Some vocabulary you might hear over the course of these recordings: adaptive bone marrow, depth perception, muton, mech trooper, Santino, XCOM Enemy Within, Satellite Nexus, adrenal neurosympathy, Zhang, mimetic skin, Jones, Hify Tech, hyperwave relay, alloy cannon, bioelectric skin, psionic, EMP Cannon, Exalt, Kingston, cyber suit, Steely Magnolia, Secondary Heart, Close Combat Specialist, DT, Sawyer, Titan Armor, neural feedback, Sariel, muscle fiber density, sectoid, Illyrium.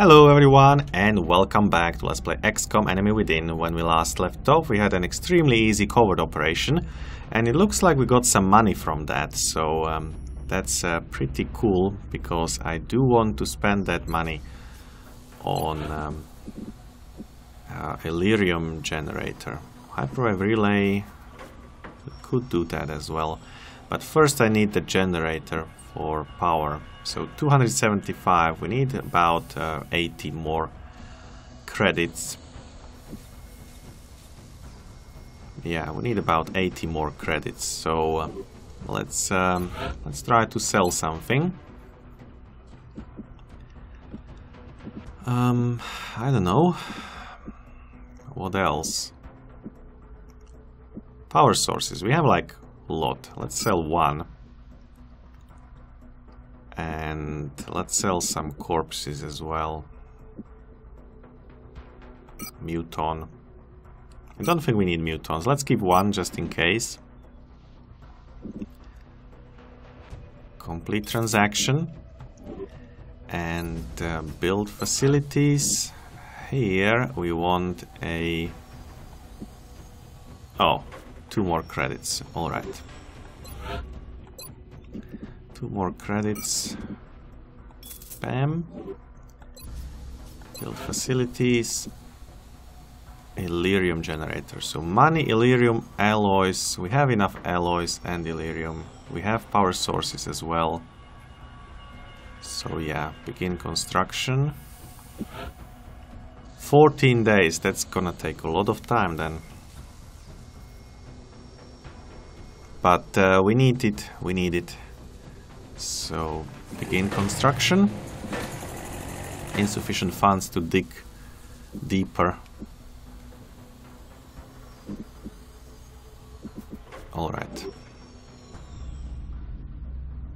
Hello everyone and welcome back to Let's Play XCOM Enemy Within. When we last left off we had an extremely easy covert operation and it looks like we got some money from that, so that's pretty cool because I do want to spend that money on Illyrium generator. Hyperwave relay could do that as well, but first I need the generator for power. So 275, we need about 80 more credits. Yeah, we need about 80 more credits. So let's try to sell something. I don't know. What else? Power sources. We have like a lot. Let's sell one. And let's sell some corpses as well. Muton. I don't think we need mutons. Let's keep one just in case. Complete transaction. And build facilities. Here we want a... Oh, 2 more credits. Alright. 2 more credits. Bam. Build facilities. Illyrium generator. So money, Illyrium, alloys. We have enough alloys and Illyrium. We have power sources as well. So yeah, begin construction. 14 days. That's gonna take a lot of time then. But we need it. We need it. So, begin construction. Insufficient funds to dig deeper. Alright.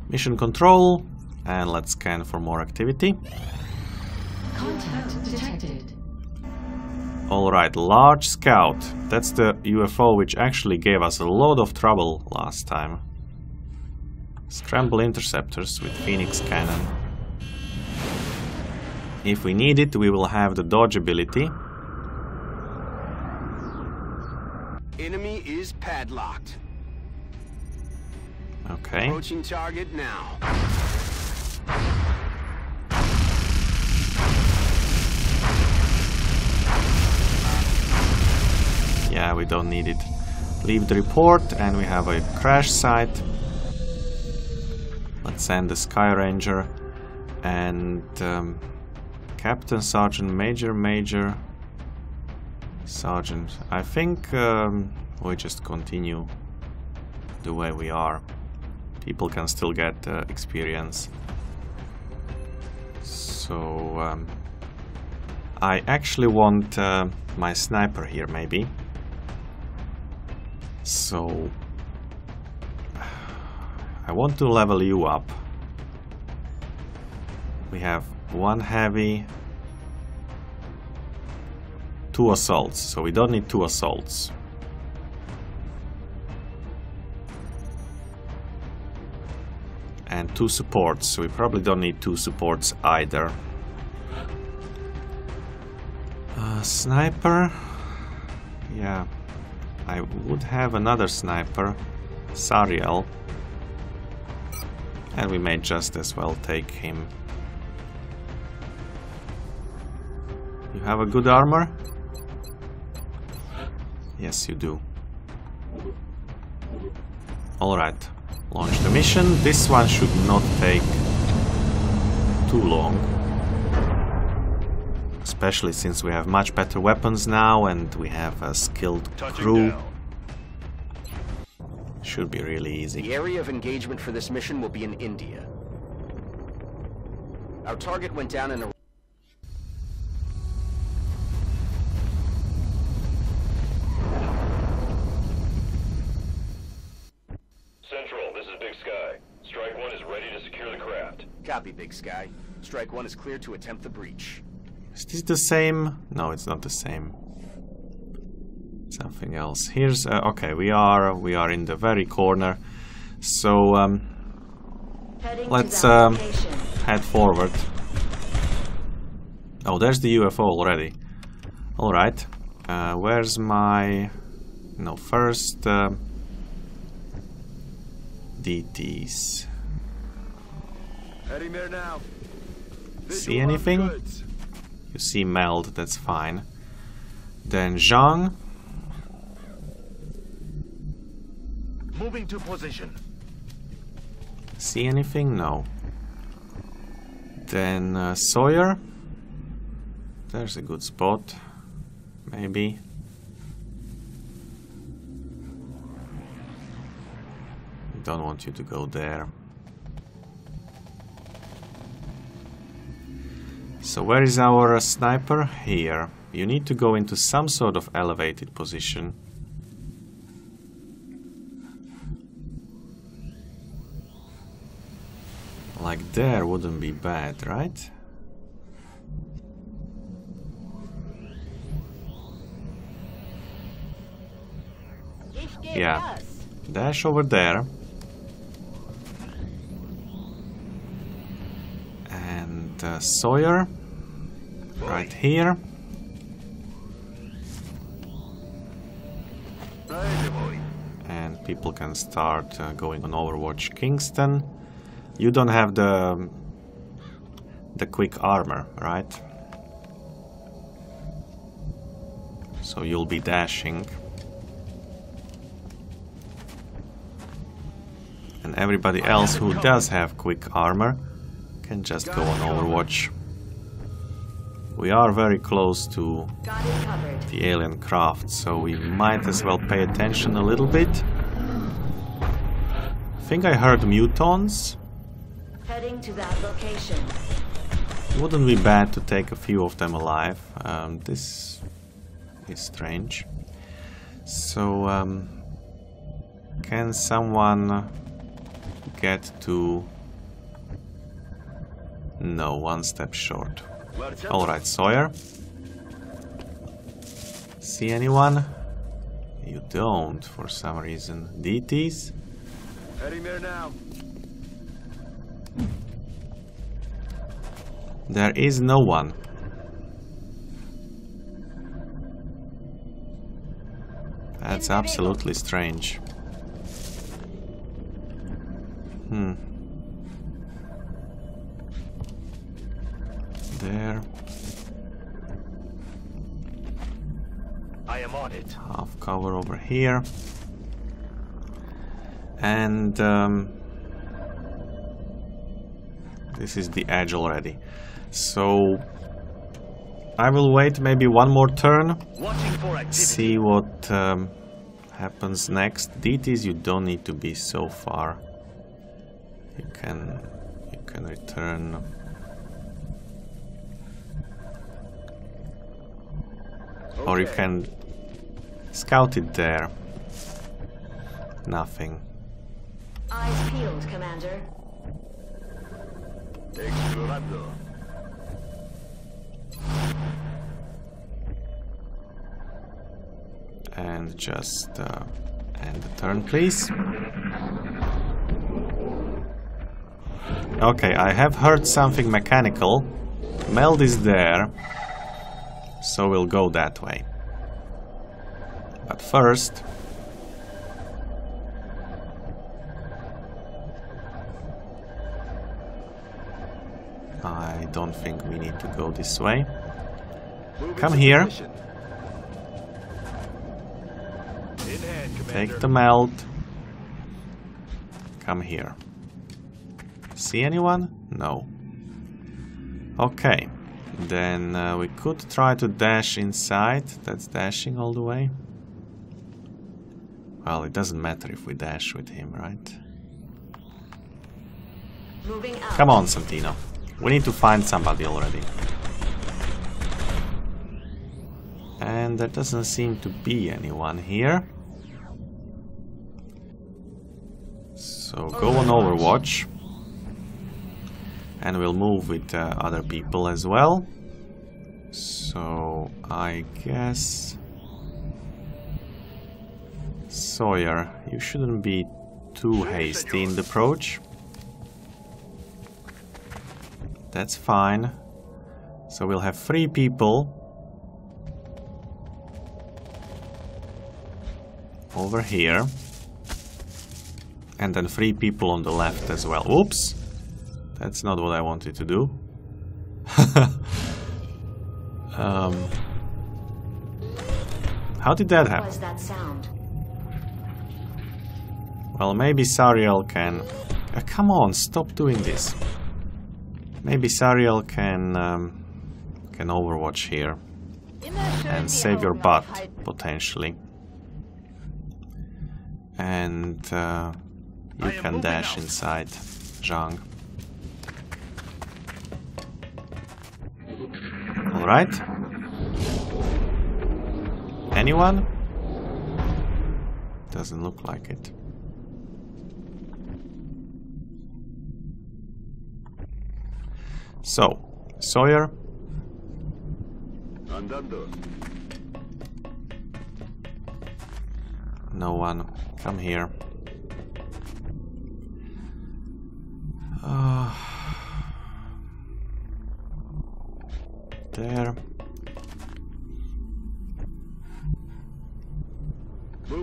Mission control, and let's scan for more activity. Contact detected. Alright, large scout. That's the UFO which actually gave us a lot of trouble last time. Scramble interceptors with Phoenix Cannon. If we need it, we will have the dodge ability. Enemy is padlocked. Okay. Approaching target now. Yeah, we don't need it. Leave the report, and we have a crash site. Let's send the Sky Ranger and Captain, Sergeant, Major, Major, Sergeant. I think we just continue the way we are. People can still get experience. So I actually want my sniper here, maybe. So I want to level you up. We have one heavy, 2 assaults, so we don't need 2 assaults. And 2 supports, so we probably don't need 2 supports either. Sniper? Yeah, I would have another sniper, Sariel. And we may just as well take him. You have a good armor? Yes, you do. Alright, launch the mission. This one should not take too long. Especially since we have much better weapons now and we have a skilled crew. Should be really easy. The area of engagement for this mission will be in India. Our target went down in a... Central, this is Big Sky. Strike One is ready to secure the craft. Copy, Big Sky. Strike One is clear to attempt the breach. Is this the same? No, it's not the same. Something else. Here's okay. We are in the very corner, so let's head forward. Oh, there's the UFO already. Alright. Where's my... No, first... DTs. Heading there now. See anything? You see meld, that's fine. Then Zhang. Moving to position. See anything? No. Then Sawyer. There's a good spot. Maybe. Don't want you to go there. So where is our sniper? Here. You need to go into some sort of elevated position. Like there wouldn't be bad, right? Yeah. Dash over there. And Sawyer. Right here. And people can start going on Overwatch. Kingston. You don't have the quick armor, right? So you'll be dashing. And everybody else who does have quick armor can just go on Overwatch. We are very close to the alien craft, so we might as well pay attention a little bit. I think I heard mutons. Heading to that location. Wouldn't be bad to take a few of them alive. This is strange. So, can someone get to... No, one step short. Alright, Sawyer. See anyone? You don't, for some reason. DTs? Heading there now. There is no one. That's absolutely strange. There. I am on it. Half cover over here. And this is the edge already. So I will wait maybe one more turn. See what happens next. DTs, you don't need to be so far. You can return. Okay. Or you can scout it there. Nothing. Eyes peeled, Commander. Explorando. And just end the turn, please. Okay, I have heard something mechanical. Meld is there, so we'll go that way. But first... I don't think we need to go this way. Come here. Take the meld. Come here. See anyone? No. Okay. Then we could try to dash inside. That's dashing all the way. Well, it doesn't matter if we dash with him, right? Moving out. Come on, Santino. We need to find somebody already. And there doesn't seem to be anyone here. So go on Overwatch. And we'll move with other people as well. So I guess... Sawyer, you shouldn't be too hasty in the approach. That's fine. So we'll have 3 people over here. And then 3 people on the left as well. Oops! That's not what I wanted to do. How did that happen? What was that sound? Well, maybe Sariel can... come on, stop doing this. Maybe Sariel can overwatch here and save your butt, potentially. And you can dash inside, Zhang. Alright. Anyone? Doesn't look like it. So, Sawyer. No one. Come here. There. There.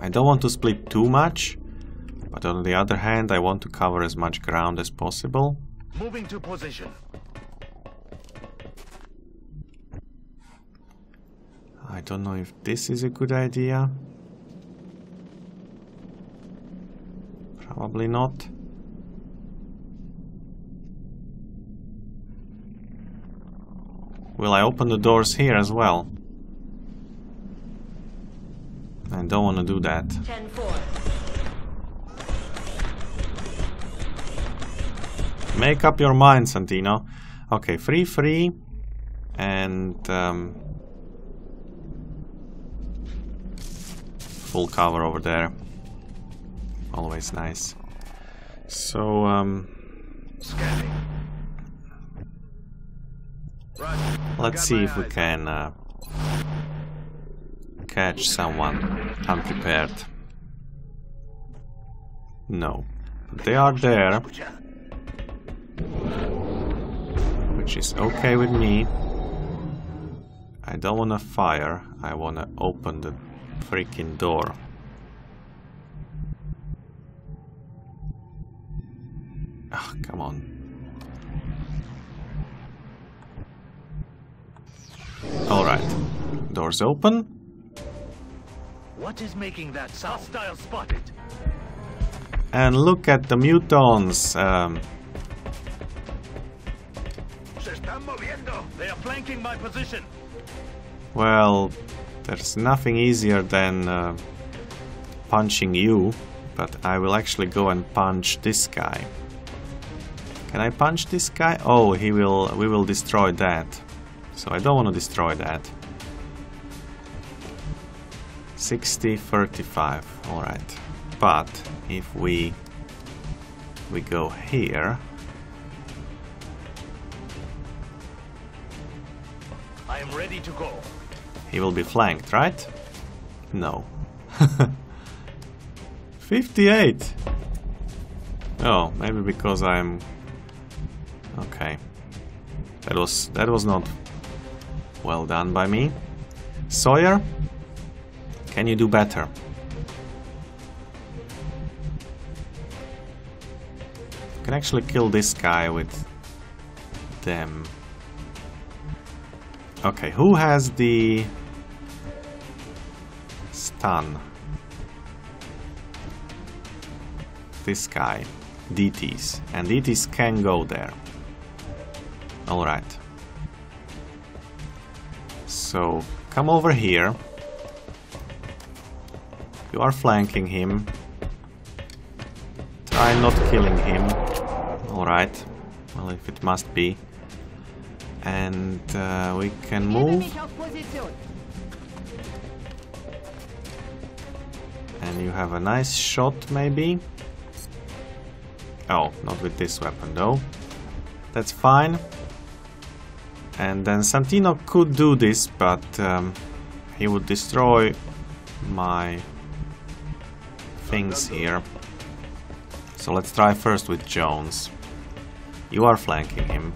I don't want to split too much. But on the other hand, I want to cover as much ground as possible. Moving to position. I don't know if this is a good idea. Probably not. Will I open the doors here as well? I don't want to do that. 10-4. Make up your mind, Santino. Okay, 3-3. And... full cover over there. Always nice. So, let's see if we can... catch someone unprepared. No. They are there. Which is okay with me. I don't wanna fire, I wanna open the freaking door. Ah, come on. Alright, door's open. What is making that sound? Hostile spotted. And look at the mutons. They are flanking my position. Well, there's nothing easier than punching you, but I will actually go and punch this guy. Can I punch this guy? Oh, he will. We will destroy that. So I don't want to destroy that. 60-35. All right. But if we go here. I am ready to go. He will be flanked, right? No. 58! Oh, maybe because I'm... Okay. That was not well done by me. Sawyer, can you do better? You can actually kill this guy with them. Okay, who has the stun? This guy, DTs, and DTs can go there. Alright. So, come over here. You are flanking him. Try not killing him. Alright, well, if it must be. And we can move. And you have a nice shot, maybe. Oh, not with this weapon, though. That's fine. And then Santino could do this, but he would destroy my things here. So let's try first with Jones. You are flanking him.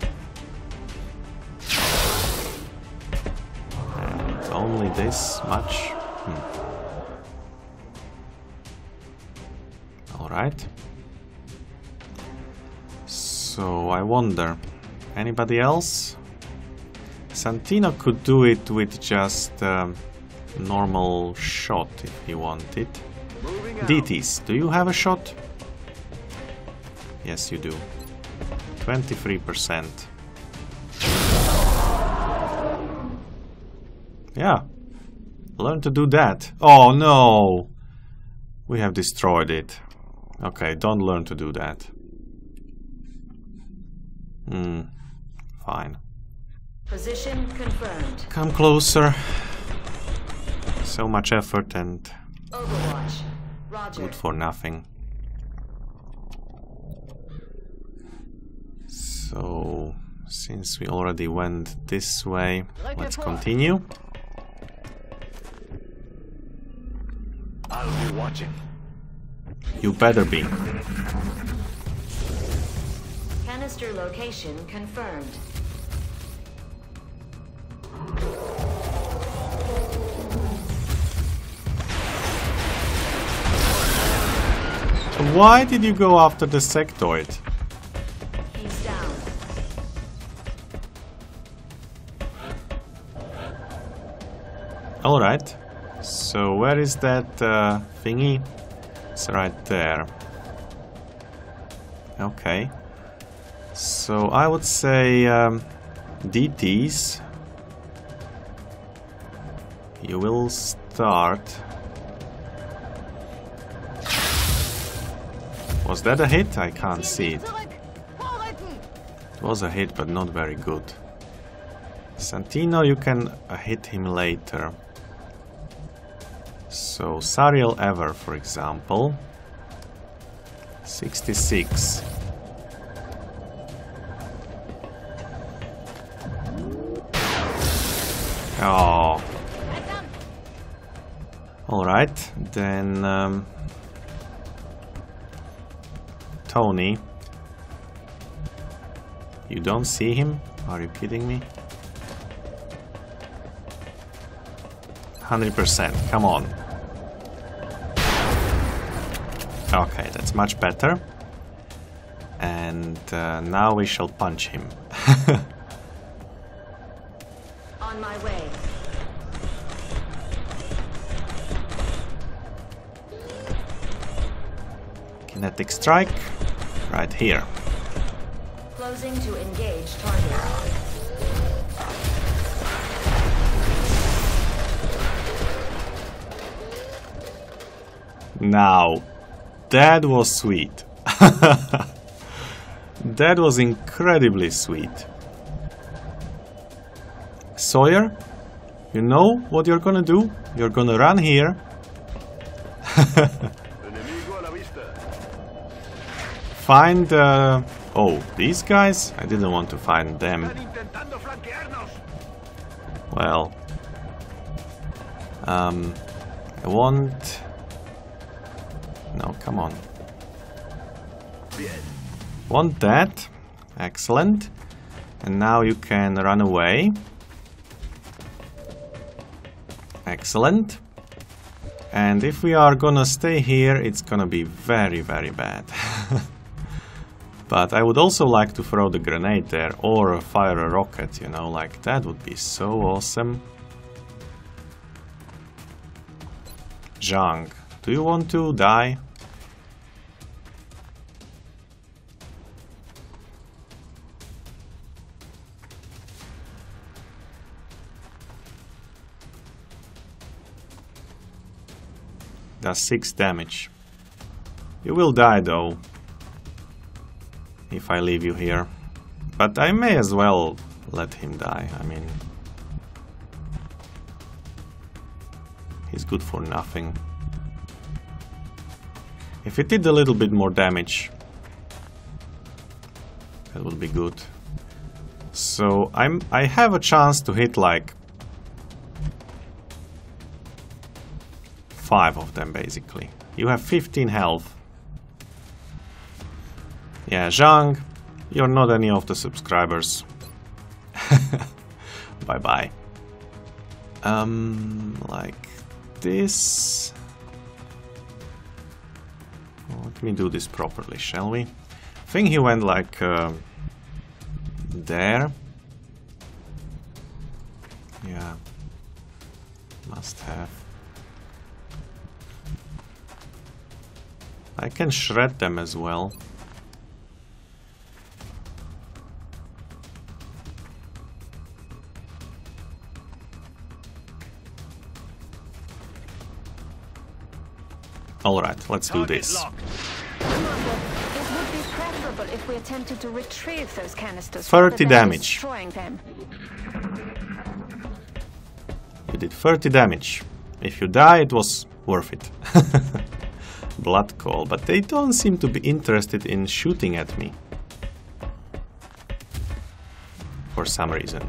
only this much? Alright. So I wonder, anybody else? Santino could do it with just normal shot if he wanted. DTs, do you have a shot? Yes, you do. 23%. Yeah. Learn to do that. Oh no! We have destroyed it. Okay, don't learn to do that. Fine. Position confirmed. Come closer. So much effort and Overwatch. Roger. Good for nothing. So, since we already went this way, let's continue. I'll be watching. You better be. Canister location confirmed. Why did you go after the sectoid? He's down. Alright. So where is that thingy? It's right there. Okay. So I would say DTs. You will start. Was that a hit? I can't see it. It was a hit, but not very good. Santino, you can hit him later. So, Sariel Ever, for example. 66. Oh. Alright, then... Tony, you don't see him? Are you kidding me? 100%, come on. Okay, that's much better. And now we shall punch him. On my way. Kinetic strike. Right here. Closing to engage target. Now, that was sweet. That was incredibly sweet. Sawyer, you know what you're gonna do? You're gonna run here. Find... oh, these guys? I didn't want to find them. Well... I want... No, come on. Want that. Excellent. And now you can run away. Excellent. And if we are gonna stay here, it's gonna be very, very bad. But I would also like to throw the grenade there, or fire a rocket, you know, like that would be so awesome. Zhang, do you want to die? That's 6 damage. You will die though. If I leave you here. But I may as well let him die, I mean... He's good for nothing. If it did a little bit more damage... That would be good. So, I have a chance to hit like... 5 of them, basically. You have 15 health. Yeah, Zhang, you're not any of the subscribers. Bye-bye. Like this. Let me do this properly, shall we? I think he went like there. Yeah, must have. I can shred them as well. Alright, let's do this. It would be preferable if we attempted to retrieve those canisters. 30 damage. You did 30 damage. If you die, it was worth it. Blood call, but they don't seem to be interested in shooting at me. For some reason.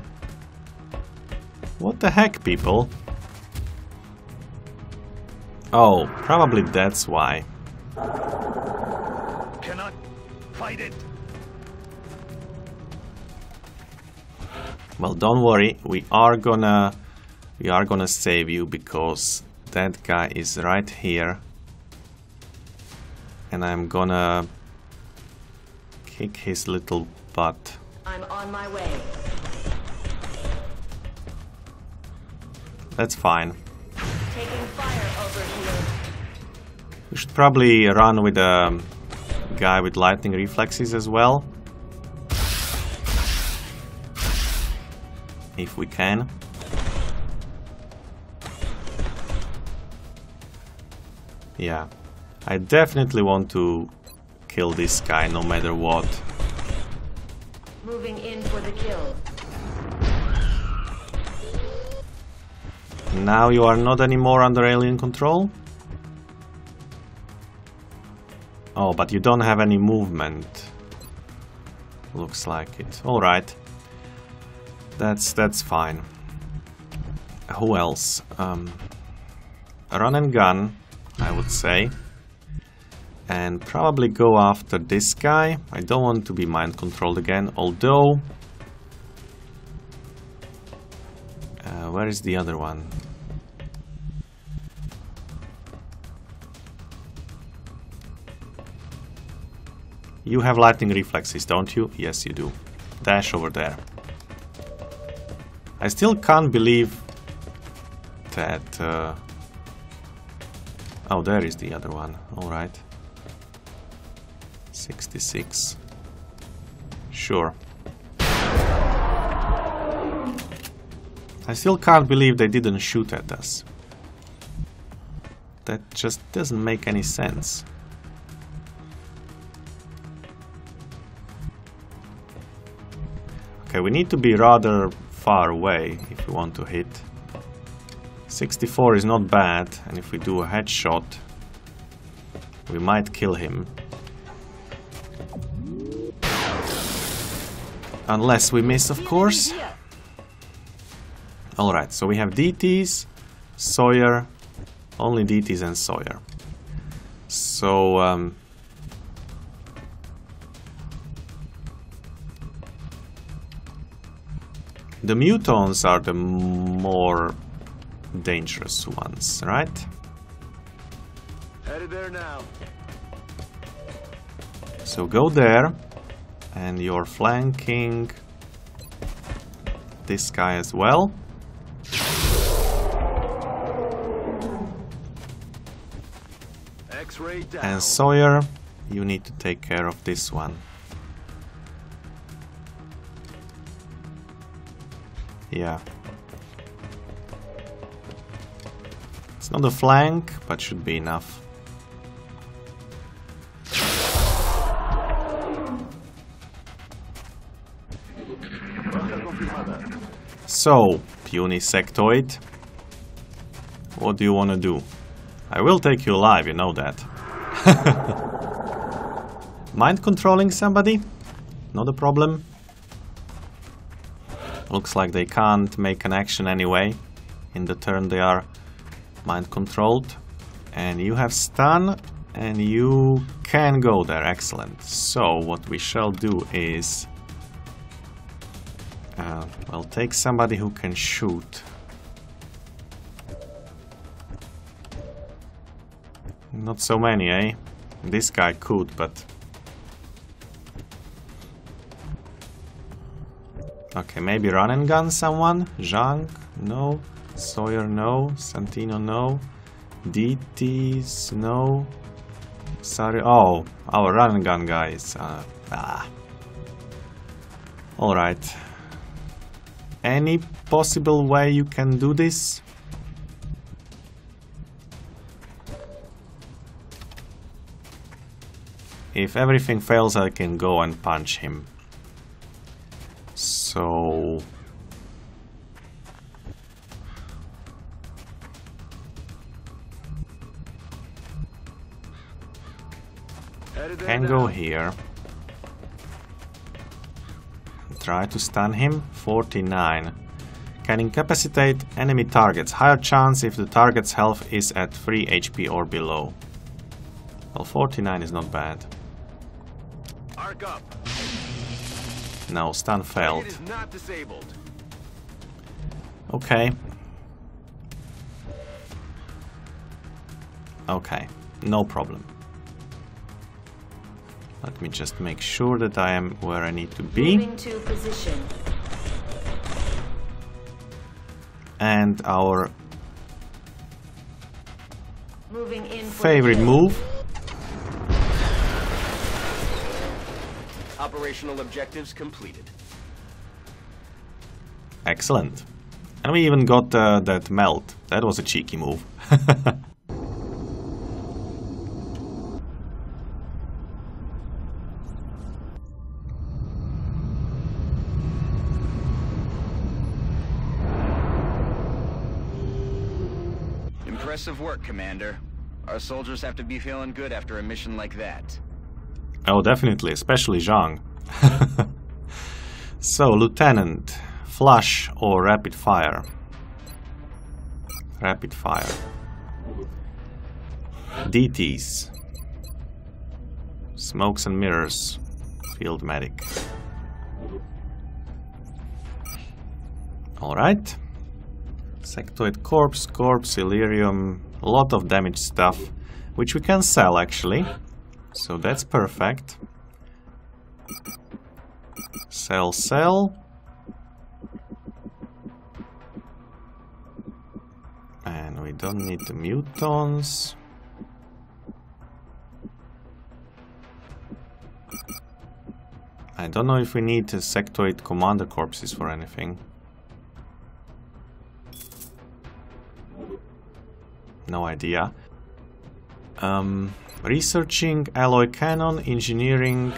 What the heck, people? Oh, probably that's why. Cannot fight it. Well, don't worry. We are gonna save you because that guy is right here, and I'm gonna kick his little butt. I'm on my way. That's fine. Taking fire over here. We should probably run with a guy with lightning reflexes as well. If we can. Yeah. I definitely want to kill this guy no matter what. Moving in for the kill. Now you are not anymore under alien control? Oh, but you don't have any movement. Looks like it. Alright. That's fine. Who else? Run and gun, I would say. And probably go after this guy. I don't want to be mind controlled again, although... where is the other one? You have lightning reflexes, don't you? Yes, you do. Dash over there. I still can't believe that... Oh, there is the other one. Alright. 66. Sure. I still can't believe they didn't shoot at us. That just doesn't make any sense. Okay, we need to be rather far away if we want to hit. 64 is not bad, and if we do a headshot, we might kill him. Unless we miss, of course. Alright, so we have DTs, Sawyer, only DTs and Sawyer. So, the mutons are the more dangerous ones, right? Headed there now. So go there, and you're flanking this guy as well. And Sawyer, you need to take care of this one. Yeah. It's not a flank, but should be enough. So, puny sectoid, what do you want to do? I will take you alive, you know that. Mind controlling somebody? Not a problem. Looks like they can't make an action anyway. In the turn they are mind controlled. And you have stun and you can go there. Excellent. So what we shall do is... well, take somebody who can shoot. Not so many, eh? This guy could, but... Okay, maybe run and gun someone? Zhang? No. Sawyer? No. Santino? No. DT? No. Sorry. Oh, our run and gun guys. Alright. Any possible way you can do this? If everything fails, I can go and punch him. So... can go here. Try to stun him. 49. Can incapacitate enemy targets. Higher chance if the target's health is at 3 HP or below. Well, 49 is not bad. Arc up. No, stun failed. It is not disabled. Okay. Okay, no problem. Let me just make sure that I am where I need to be. Moving to position. And our moving in favorite move. Operational objectives completed. Excellent. And we even got that melt. That was a cheeky move. Impressive work, Commander. Our soldiers have to be feeling good after a mission like that. Oh, definitely, especially Zhang. So, Lieutenant, flush or rapid fire? Rapid fire. DTs. Smokes and mirrors. Field medic. Alright. Sectoid corpse, Illyrium, a lot of damaged stuff, which we can sell actually, so that's perfect. Sell, sell. And we don't need the mutons. I don't know if we need the sectoid commander corpses for anything. No idea. Researching alloy cannon, engineering.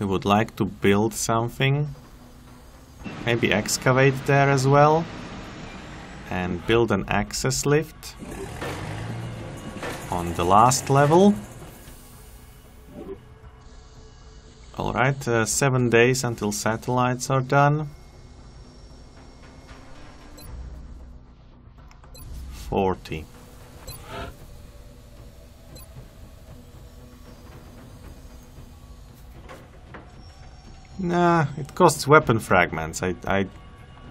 We would like to build something. Maybe excavate there as well. And build an access lift on the last level. Alright, 7 days until satellites are done. 40. Nah, it costs weapon fragments. I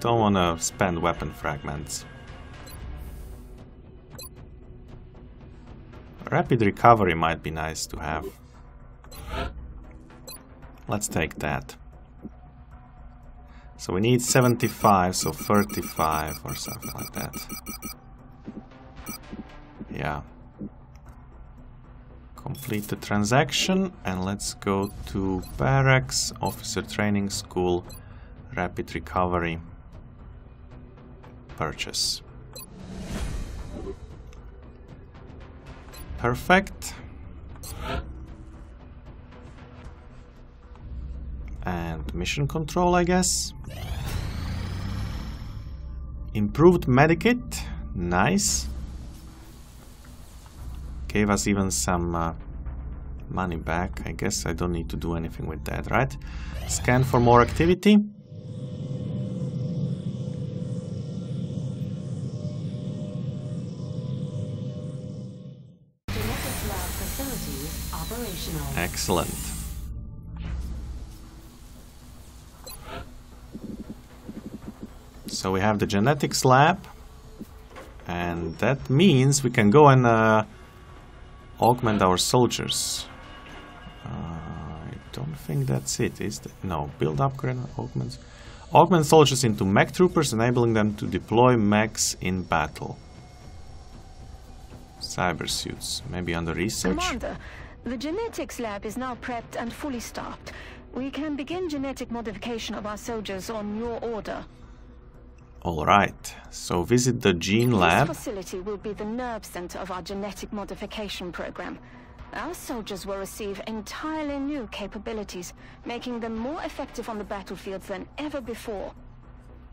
don't wanna spend weapon fragments. Rapid recovery might be nice to have. Let's take that. So we need 75, so 35 or something like that. Yeah. Complete the transaction and let's go to barracks, officer training school, rapid recovery, purchase. Perfect. And mission control, I guess. Improved medikit, nice. Gave us even some money back. I guess I don't need to do anything with that, right? Scan for more activity. Genesis lab facilities operational. Excellent. So we have the genetics lab and that means we can go and augment our soldiers. I don't think that's it, is that? No, build up augments. Augment soldiers into mech troopers, enabling them to deploy mechs in battle. Cyber suits, maybe under research. Commander, the genetics lab is now prepped and fully staffed. We can begin genetic modification of our soldiers on your order. All right. So visit the gene lab. This facility will be the nerve center of our genetic modification program. Our soldiers will receive entirely new capabilities, making them more effective on the battlefield than ever before.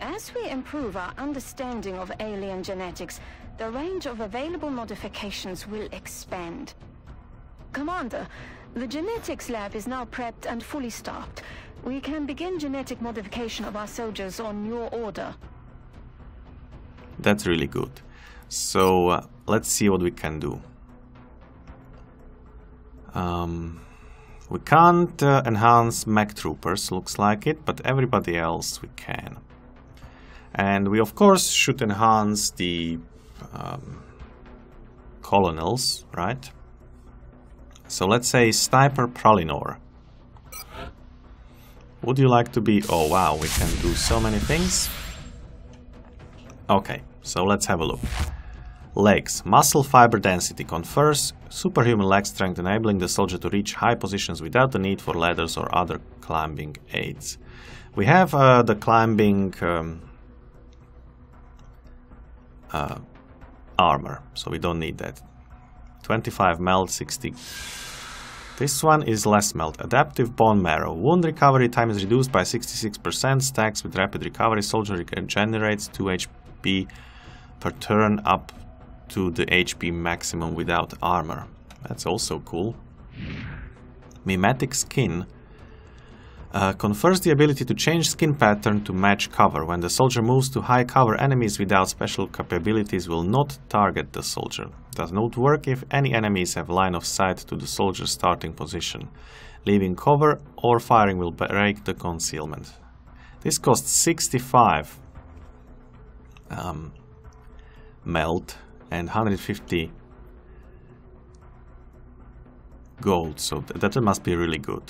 As we improve our understanding of alien genetics, the range of available modifications will expand. Commander, the genetics lab is now prepped and fully staffed. We can begin genetic modification of our soldiers on your order. That's really good. So let's see what we can do. We can't enhance mech troopers, looks like it, but everybody else we can. And we of course should enhance the colonels, right? So let's say Sniper Pralinor. Would you like to be... Oh wow, we can do so many things. Okay, so let's have a look. Legs. Muscle fiber density confers superhuman leg strength, enabling the soldier to reach high positions without the need for ladders or other climbing aids. We have the climbing armor, so we don't need that. 25 melt, 60. This one is less melt. Adaptive bone marrow. Wound recovery time is reduced by 66%. Stacks with rapid recovery. Soldier regenerates 2 HP per turn up to the HP maximum without armor. That's also cool. Mimetic skin confers the ability to change skin pattern to match cover. When the soldier moves to high cover, enemies without special capabilities will not target the soldier. Does not work if any enemies have line of sight to the soldier's starting position. Leaving cover or firing will break the concealment. This costs 65 melt and 150 gold, so that must be really good.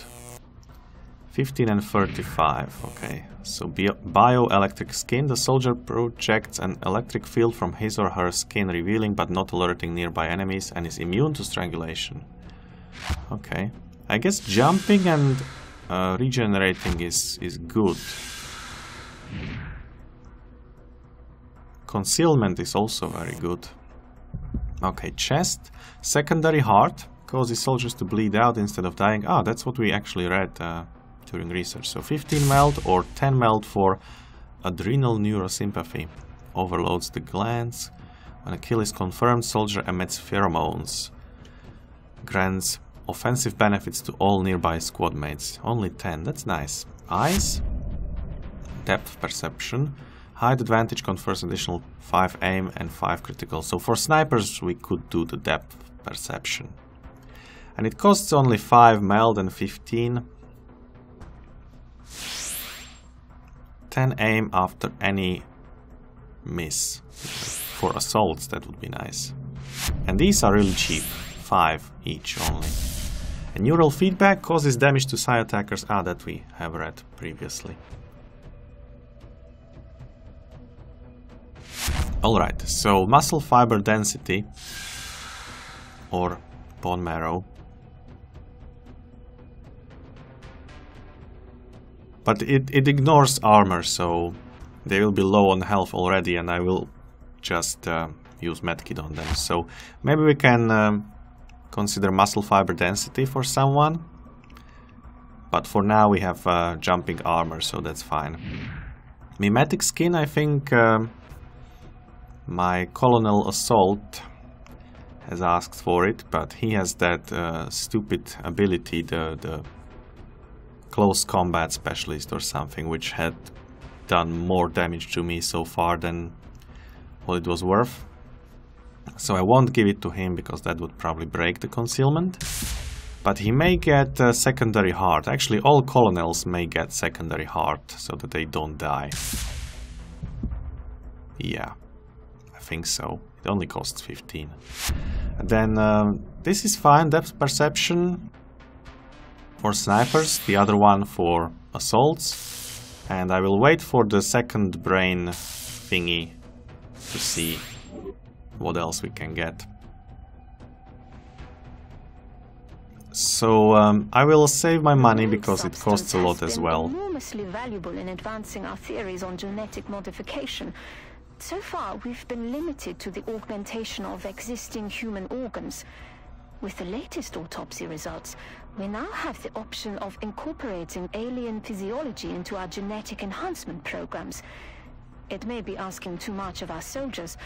15 and 35, okay. So bioelectric skin, the soldier projects an electric field from his or her skin, revealing but not alerting nearby enemies, and is immune to strangulation. Okay, I guess jumping and regenerating is good. Concealment is also very good. Okay, chest. Secondary heart causes soldiers to bleed out instead of dying. Ah, that's what we actually read during research. So 15 melt or 10 melt for adrenal neurosympathy. Overloads the glands. When a kill is confirmed, soldier emits pheromones. Grants offensive benefits to all nearby squad mates. Only 10, that's nice. Eyes. Depth perception. Height advantage confers additional 5 aim and 5 critical. So for snipers we could do the depth perception. And it costs only 5 meld and 15. 10 aim after any miss. For assaults that would be nice. And these are really cheap. 5 each only. And neural feedback causes damage to psi attackers. Ah, that we have read previously. Alright, so muscle fiber density or bone marrow. But it ignores armor, so they will be low on health already, and I will just use medkit on them. So maybe we can consider muscle fiber density for someone. But for now we have jumping armor, so that's fine. Mimetic skin, I think... my Colonel Assault has asked for it, but he has that stupid ability, the Close Combat Specialist or something, which had done more damage to me so far than what it was worth. So I won't give it to him because that would probably break the concealment. But he may get a secondary heart. Actually, all Colonels may get secondary heart so that they don't die. Yeah. I think so. It only costs 15. And then this is fine, depth perception for snipers, the other one for assaults. And I will wait for the second brain thingy to see what else we can get. So I will save my money because it costs a lot as well. Enormously valuable in advancing our theories on genetic modification. So far, we've been limited to the augmentation of existing human organs. With the latest autopsy results, we now have the option of incorporating alien physiology into our genetic enhancement programs. It may be asking too much of our soldiers.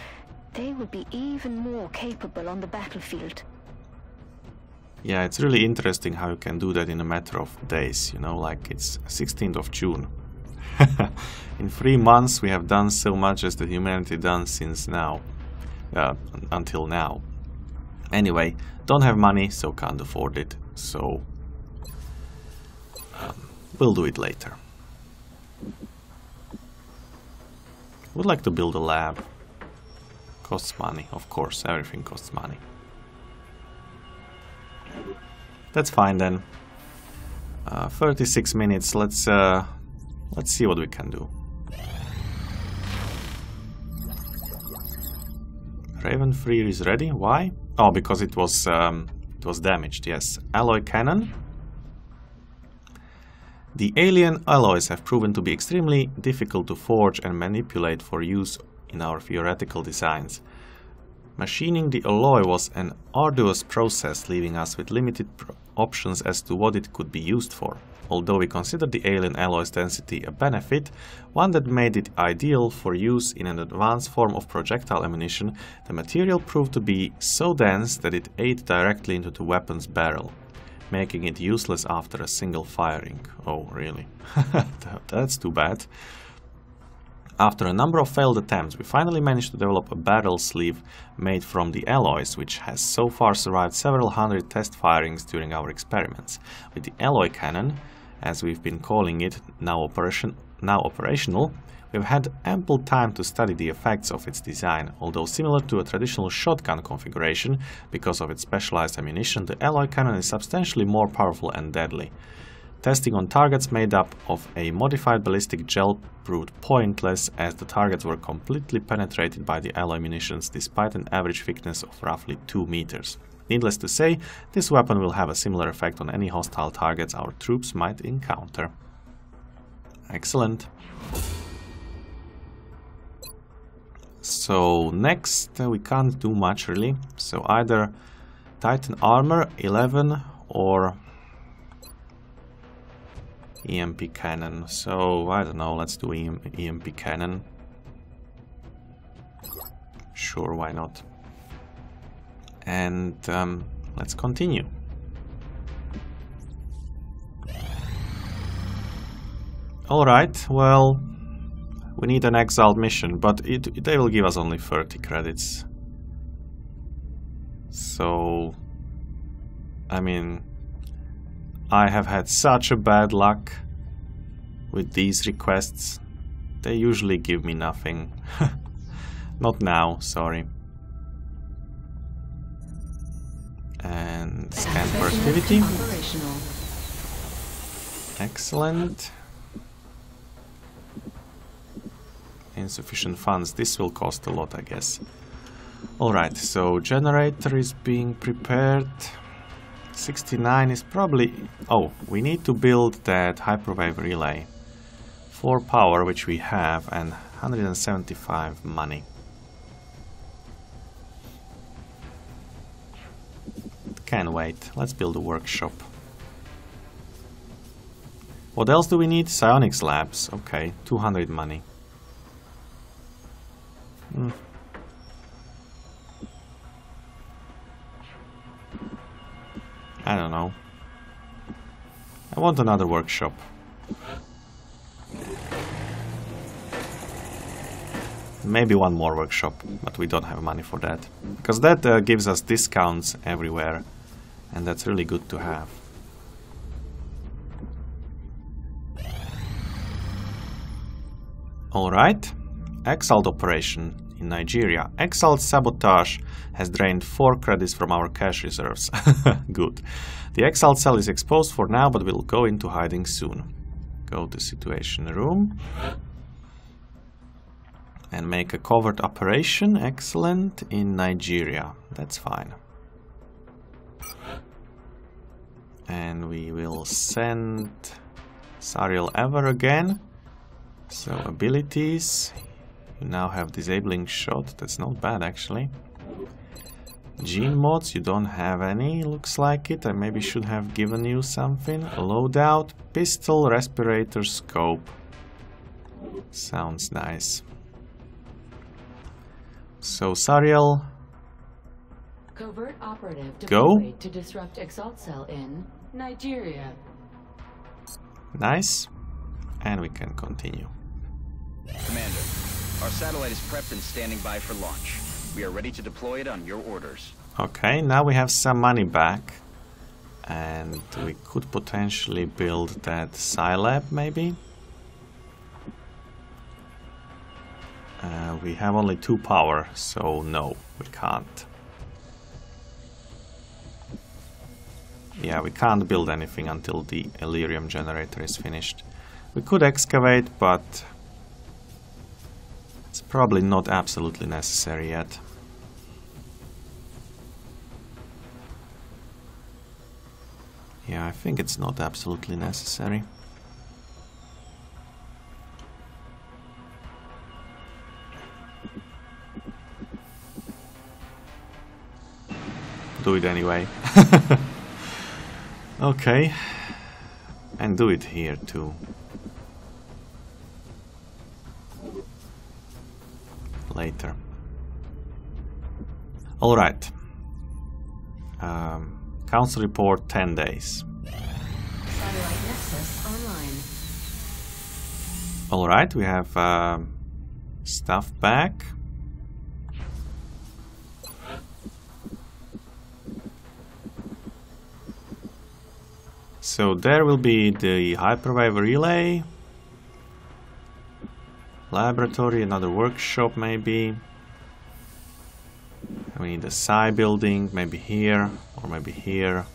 They would be even more capable on the battlefield. Yeah, it's really interesting how you can do that in a matter of days, you know, like it's 16th of June. In 3 months we have done so much as the humanity done since now, until now. Anyway, don't have money, so can't afford it, so we'll do it later. Would like to build a lab. Costs money, of course, everything costs money. That's fine then. 36 minutes. Let's see what we can do. Raven 3 is ready. Why? Oh, because it was damaged. Yes, alloy cannon. The alien alloys have proven to be extremely difficult to forge and manipulate for use in our theoretical designs. Machining the alloy was an arduous process, leaving us with limited options as to what it could be used for. Although we considered the alien alloy's density a benefit, one that made it ideal for use in an advanced form of projectile ammunition, the material proved to be so dense that it ate directly into the weapon's barrel, making it useless after a single firing. Oh, really? That's too bad. After a number of failed attempts, we finally managed to develop a barrel sleeve made from the alloys, which has so far survived several hundred test firings during our experiments. With the alloy cannon, as we've been calling it, now operational, we've had ample time to study the effects of its design. Although similar to a traditional shotgun configuration, because of its specialized ammunition, the alloy cannon is substantially more powerful and deadly. Testing on targets made up of a modified ballistic gel proved pointless, as the targets were completely penetrated by the alloy munitions despite an average thickness of roughly 2 meters. Needless to say, this weapon will have a similar effect on any hostile targets our troops might encounter. Excellent. So next we can't do much really, so either Titan Armor 11 or EMP Cannon, so I don't know, let's do EMP Cannon. Sure, why not? And let's continue. Alright, well, we need an Exalt mission, but they will give us only 30 credits. So, I mean, I have had such a bad luck with these requests. They usually give me nothing. Not now, sorry. And scan for activity. Excellent. Insufficient funds. This will cost a lot, I guess. Alright, so generator is being prepared. 69 is probably... Oh, we need to build that hyperwave relay. 4 power, which we have, and 175 money. Can't wait. Let's build a workshop. What else do we need? Psionics labs. Okay, 200 money. I don't know. I want another workshop. Maybe one more workshop, but we don't have money for that. Because that gives us discounts everywhere, and that's really good to have. Alright, Exalt operation. in Nigeria. Exalt sabotage has drained 4 credits from our cash reserves. Good. The Exalt cell is exposed for now, but will go into hiding soon. Go to Situation Room. And make a covert operation. Excellent. In Nigeria. That's fine. And we will send Sariel Ever again. So abilities. You now have disabling shot. That's not bad actually. Gene mods. You don't have any. Looks like it. I maybe should have given you something. Loadout. Pistol. Respirator. Scope. Sounds nice. So Sariel. Covert operative deployed to disrupt Exalt cell in Nigeria. Nice. And we can continue. Commander, our satellite is prepped and standing by for launch. We are ready to deploy it on your orders. Okay, now we have some money back. And we could potentially build that Scilab maybe. We have only 2 power, so no, we can't. Yeah, we can't build anything until the Illyrium generator is finished. We could excavate, but it's probably not absolutely necessary yet. Yeah, I think it's not absolutely necessary. Do it anyway. Okay, and do it here too. Later. All right. Council report 10 days. Satellite Nexus online. All right, we have stuff back. So there will be the hyperwave relay, laboratory, another workshop maybe. We need a psi building, maybe here or maybe here.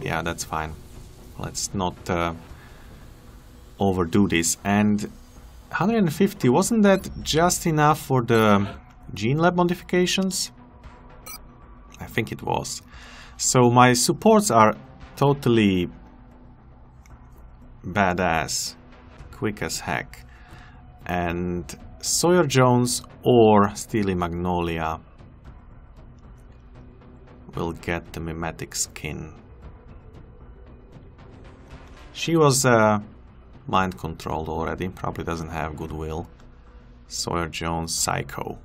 Yeah, that's fine. Let's not overdo this. And 150, wasn't that just enough for the gene lab modifications? I think it was. So my supports are totally badass, quick as heck. And Sawyer, Jones or Steely Magnolia will get the mimetic skin. She was mind controlled already, probably doesn't have goodwill. Sawyer Jones, Psycho.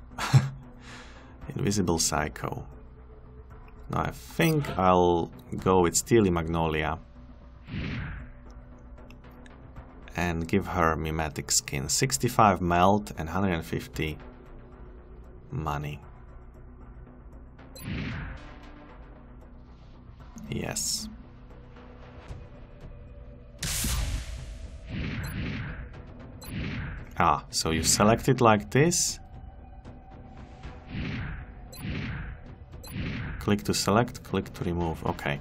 Invisible Psycho. Now I think I'll go with Steely Magnolia and give her mimetic skin. 65 melt and 150 money. Yes. Ah, so you select it like this. Click to select, click to remove. Okay.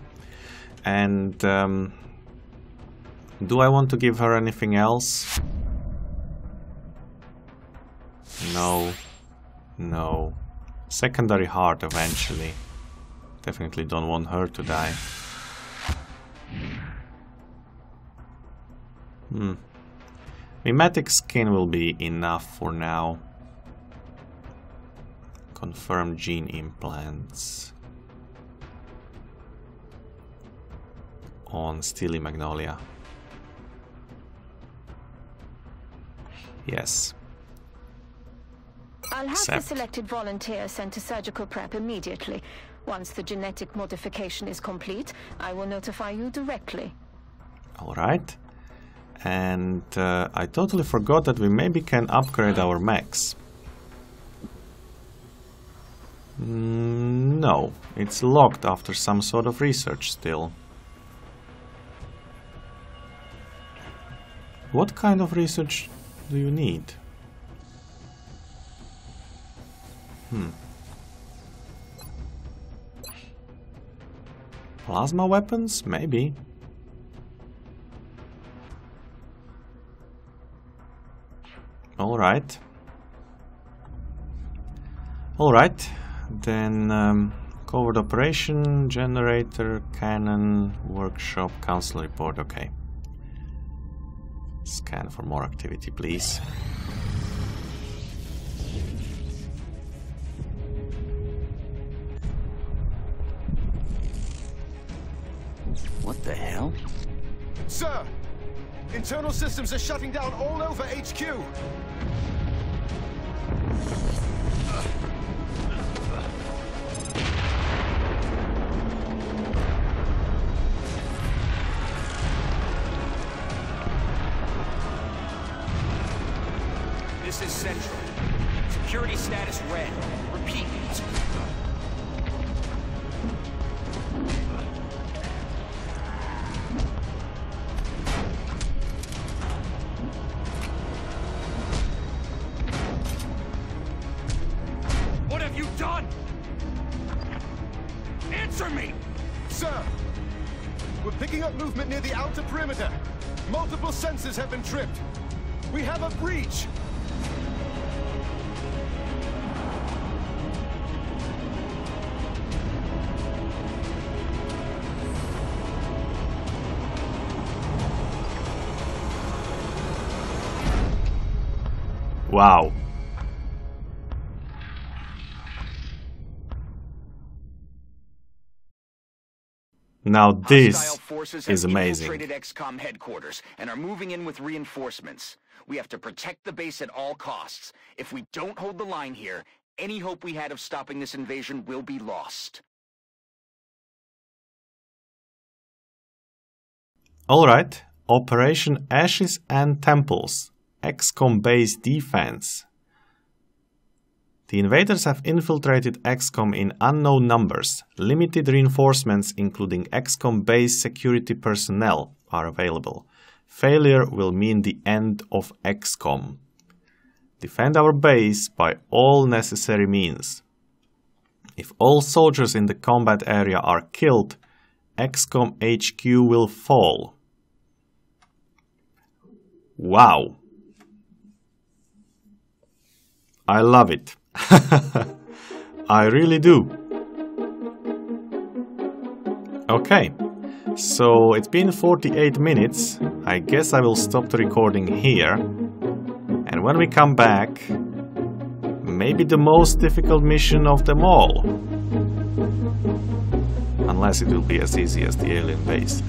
And do I want to give her anything else? No. No. Secondary heart eventually. Definitely don't want her to die. Mimetic skin will be enough for now. Confirm gene implants on Steely Magnolia. Yes. I'll have the selected volunteer sent to surgical prep immediately. Once the genetic modification is complete, I will notify you directly. All right. And I totally forgot that we maybe can upgrade our mechs. No, it's locked after some sort of research still. What kind of research do you need? Plasma weapons? Maybe. Alright. Alright, then covert operation, generator, cannon, workshop, council report, okay. Scan for more activity, please. What the hell? Sir! Internal systems are shutting down all over HQ! This is Central. Security status red. Repeat. What have you done? Answer me! Sir, we're picking up movement near the outer perimeter. Multiple sensors have been tripped. We have a breach. Wow. Now this is amazing. Infiltrated XCOM headquarters and are moving in with reinforcements. We have to protect the base at all costs. If we don't hold the line here, any hope we had of stopping this invasion will be lost. All right, Operation Ashes and Temples. XCOM base defense. The invaders have infiltrated XCOM in unknown numbers. Limited reinforcements, including XCOM base security personnel, are available. Failure will mean the end of XCOM. Defend our base by all necessary means. If all soldiers in the combat area are killed, XCOM HQ will fall. Wow. I love it. I really do. Okay, so it's been 48 minutes. I guess I will stop the recording here. And when we come back, maybe the most difficult mission of them all. Unless it will be as easy as the alien base.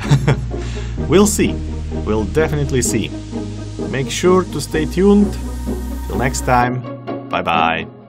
We'll see. We'll definitely see. Make sure to stay tuned. Till next time. Bye-bye.